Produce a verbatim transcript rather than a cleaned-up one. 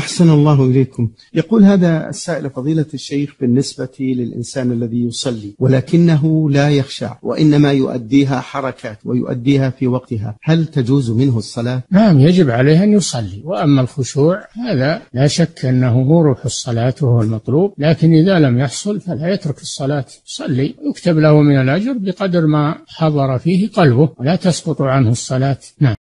أحسن الله إليكم. يقول هذا السائل: فضيلة الشيخ، بالنسبة للإنسان الذي يصلي ولكنه لا يخشع وإنما يؤديها حركات ويؤديها في وقتها، هل تجوز منه الصلاة؟ نعم، يجب عليه أن يصلي. وأما الخشوع هذا لا شك أنه هو روح الصلاة وهو المطلوب، لكن إذا لم يحصل فلا يترك الصلاة، يصلي يكتب له من الأجر بقدر ما حضر فيه قلبه، ولا تسقط عنه الصلاة. نعم.